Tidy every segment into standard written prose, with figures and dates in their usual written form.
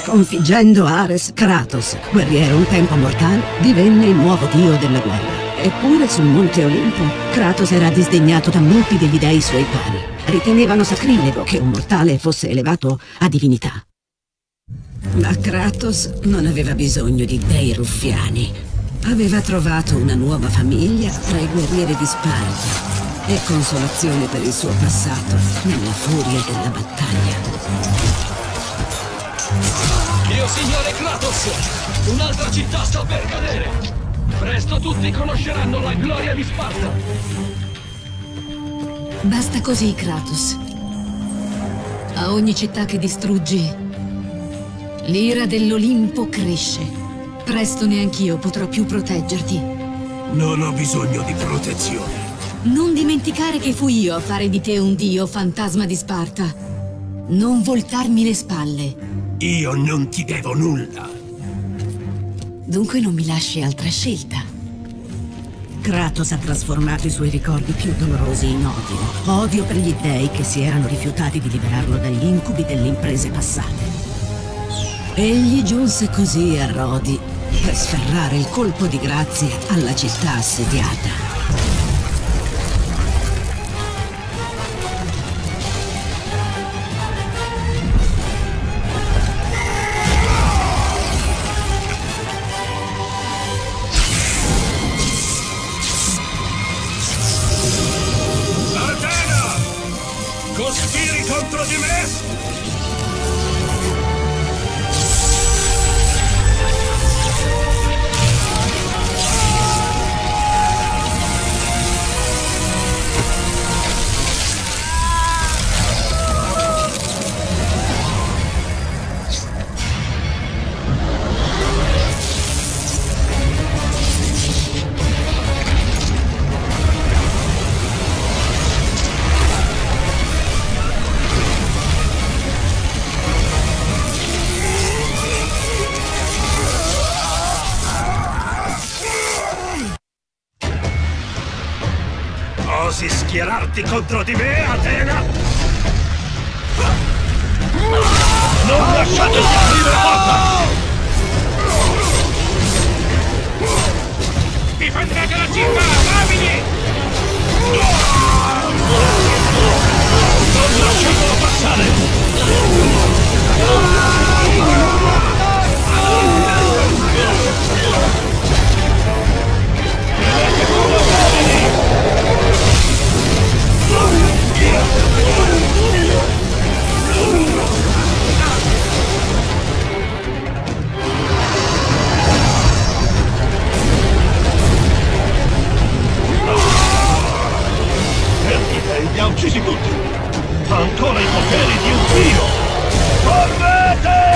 Sconfiggendo Ares, Kratos, guerriero un tempo mortale, divenne il nuovo dio della guerra. Eppure sul monte Olimpo, Kratos era disdegnato da molti degli dei suoi pari. Ritenevano sacrilego che un mortale fosse elevato a divinità. Ma Kratos non aveva bisogno di dei ruffiani. Aveva trovato una nuova famiglia tra i guerrieri di Sparta e consolazione per il suo passato nella furia della battaglia. Mio signore Kratos, un'altra città sta per cadere! Presto tutti conosceranno la gloria di Sparta! Basta così, Kratos. A ogni città che distruggi, l'ira dell'Olimpo cresce. Presto neanch'io potrò più proteggerti. Non ho bisogno di protezione. Non dimenticare che fui io a fare di te un dio, fantasma di Sparta. Non voltarmi le spalle. Io non ti devo nulla. Dunque non mi lasci altra scelta. Kratos ha trasformato i suoi ricordi più dolorosi in odio. Odio per gli dei che si erano rifiutati di liberarlo dagli incubi delle imprese passate. Egli giunse così a Rodi per sferrare il colpo di grazia alla città assediata. Contro di me! Osi schierarti contro di me, Atena? Non lasciate scappare la porta! Difendete la città, uomini! Non lasciatelo passare! Li ha uccisi tutti! Ha ancora i poteri di un dio! Correte!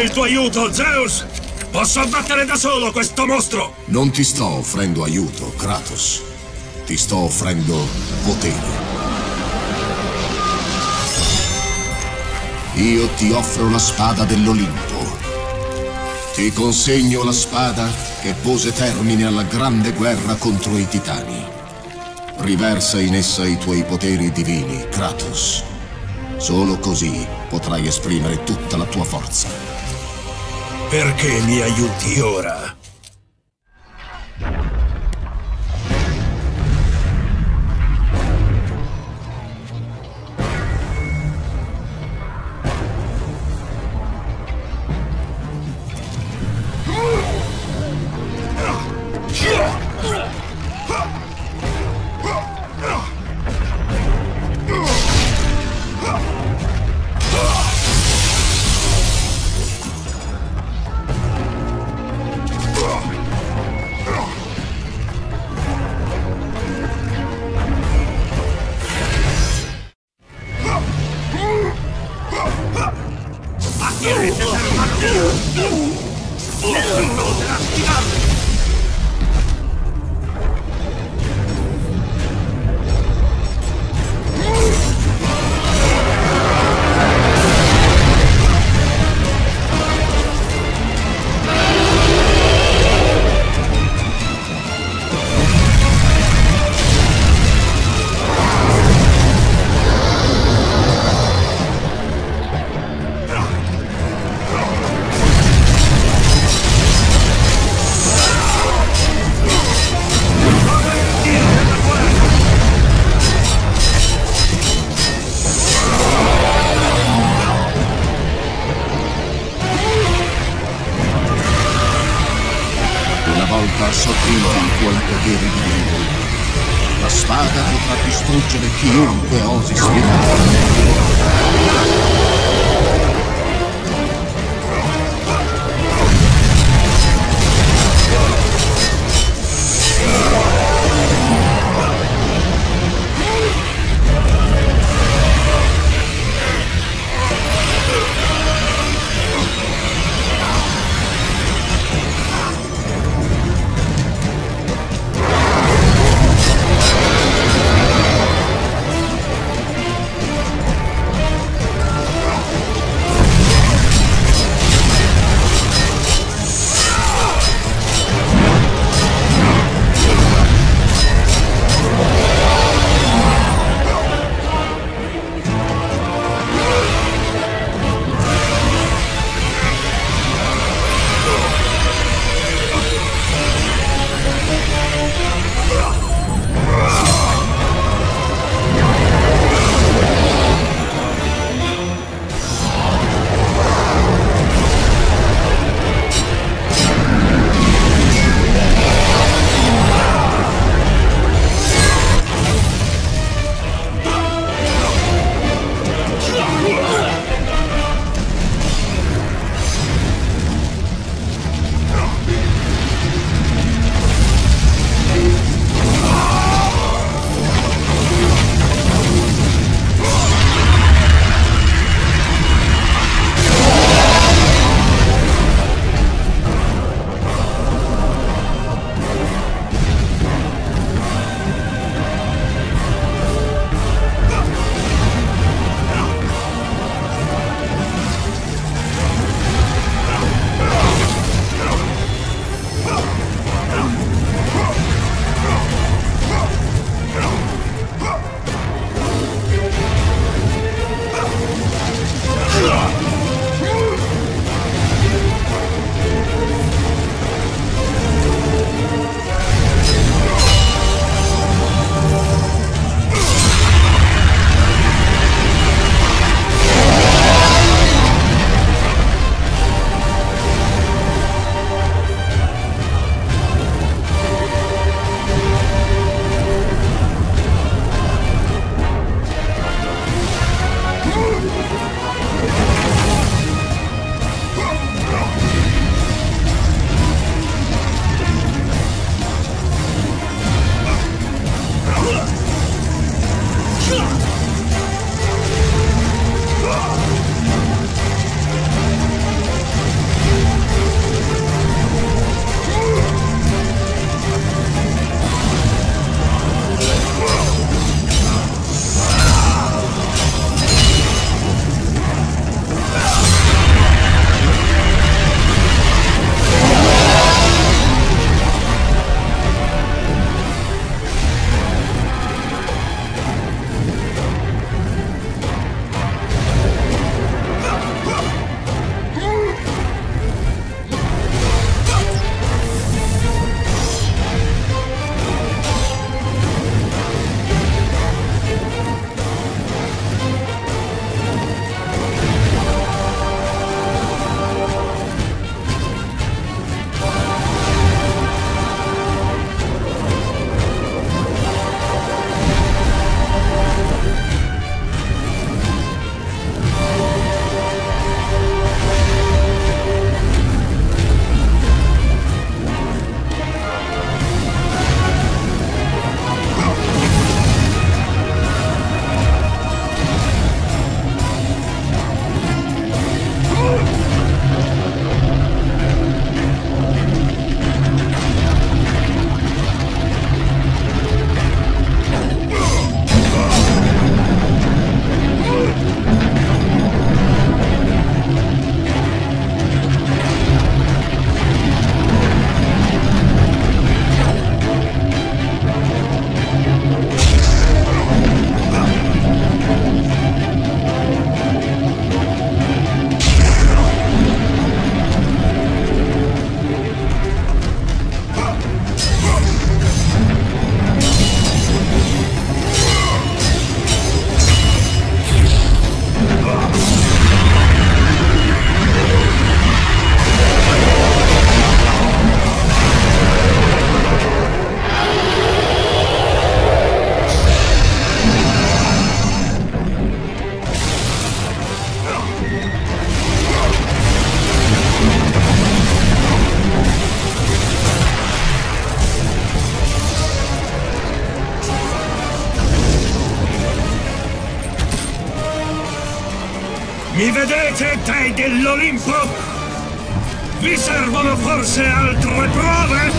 Il tuo aiuto, Zeus! Posso abbattere da solo questo mostro! Non ti sto offrendo aiuto, Kratos. Ti sto offrendo potere. Io ti offro la spada dell'Olimpo. Ti consegno la spada che pose termine alla grande guerra contro i titani. Riversa in essa i tuoi poteri divini, Kratos. Solo così potrai esprimere tutta la tua forza. Perché mi aiuti ora? Chiunque osi sfidare. Mi vedete, dei dell'Olimpo? Vi servono forse altre prove?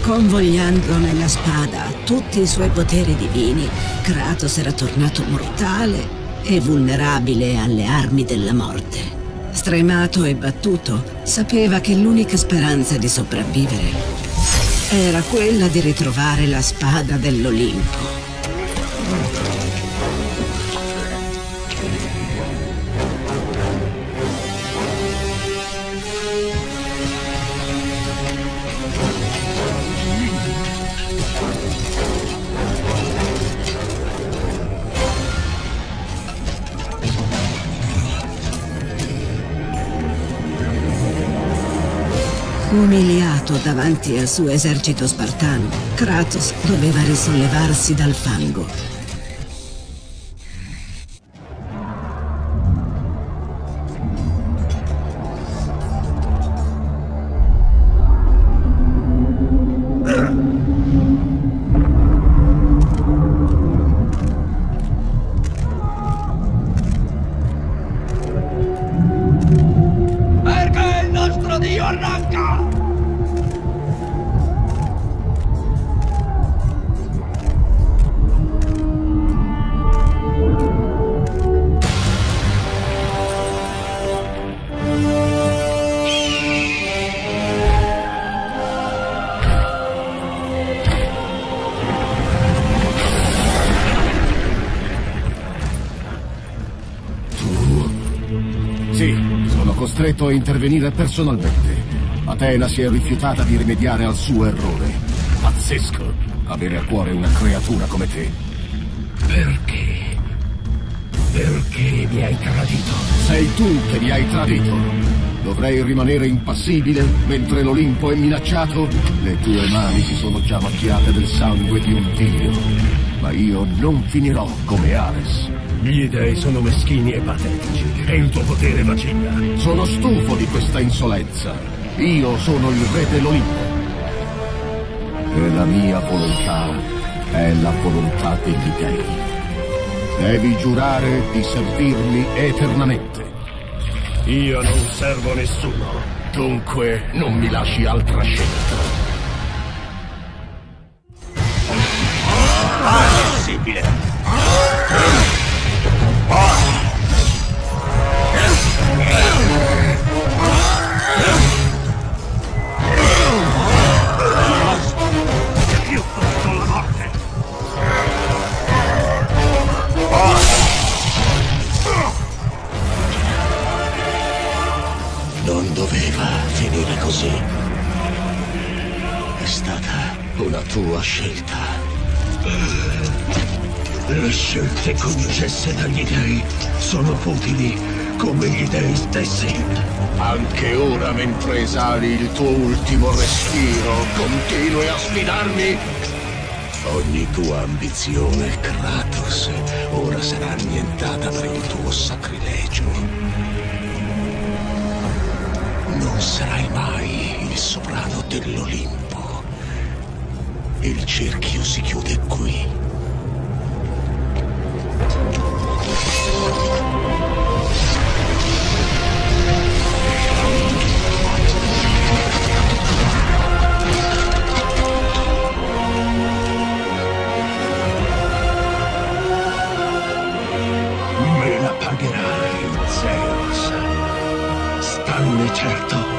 Convogliando nella spada tutti i suoi poteri divini, Kratos era tornato mortale e vulnerabile alle armi della morte. Stremato e battuto, sapeva che l'unica speranza di sopravvivere era quella di ritrovare la spada dell'Olimpo. Umiliato davanti al suo esercito spartano, Kratos doveva risollevarsi dal fango. Costretto a intervenire personalmente. Atena si è rifiutata di rimediare al suo errore. Pazzesco avere a cuore una creatura come te. Perché? Perché mi hai tradito? Sei tu che mi hai tradito. Dovrei rimanere impassibile mentre l'Olimpo è minacciato? Le tue mani si sono già macchiate del sangue di un dio. Ma io non finirò come Ares. Gli dei sono meschini e patetici, e il tuo potere vacilla. Sono stufo di questa insolenza. Io sono il re dell'Olimpo. E la mia volontà è la volontà degli dei. Devi giurare di servirmi eternamente. Io non servo nessuno, dunque non mi lasci altra scelta. Impossibile! È stata una tua scelta. Le scelte concesse dagli dei sono futili come gli dei stessi. Anche ora, mentre esali il tuo ultimo respiro, continui a sfidarmi? Ogni tua ambizione, Kratos, ora sarà annientata per il tuo sacrilegio. Non sarai mai il sovrano dell'Olimpo. Il cerchio si chiude qui. Me la pagherai, Zeus. Stanne certo.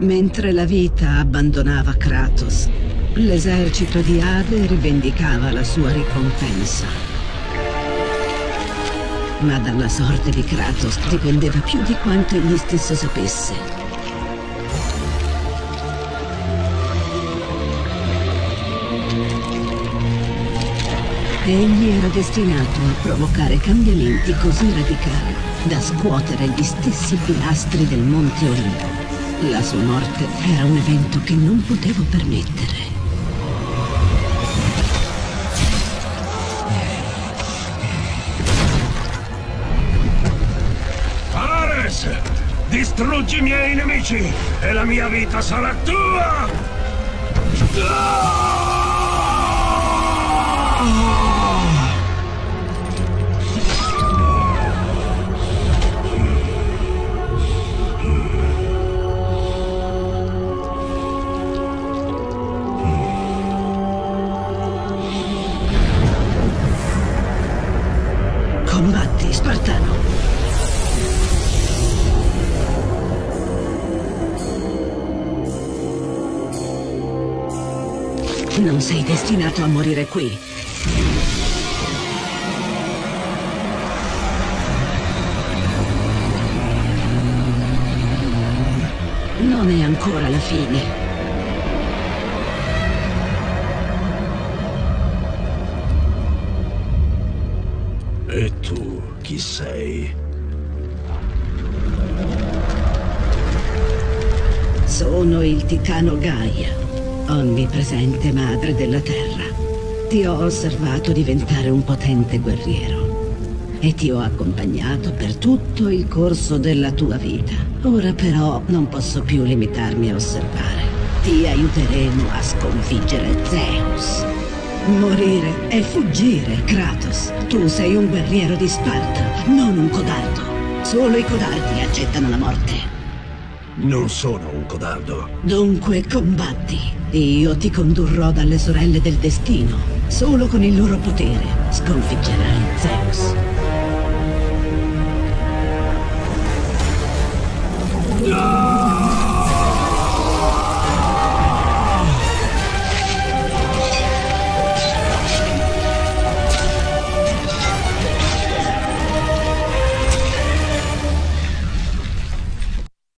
Mentre la vita abbandonava Kratos, l'esercito di Ade rivendicava la sua ricompensa. Ma dalla sorte di Kratos dipendeva più di quanto egli stesso sapesse. Egli era destinato a provocare cambiamenti così radicali da scuotere gli stessi pilastri del Monte Olimpo. La sua morte era un evento che non potevo permettere. Ares, Distruggi i miei nemici e la mia vita sarà tua! Combatti, Spartano! Non sei destinato a morire qui. Non è ancora la fine. E tu chi sei? Sono il titano Gaia. Onnipresente madre della terra, ti ho osservato diventare un potente guerriero e ti ho accompagnato per tutto il corso della tua vita. Ora però non posso più limitarmi a osservare. Ti aiuteremo a sconfiggere Zeus. Morire e fuggire, Kratos. Tu sei un guerriero di Sparta, non un codardo. Solo i codardi accettano la morte. Non sono un codardo. Dunque combatti. Io ti condurrò dalle sorelle del destino. Solo con il loro potere sconfiggerai Zeus.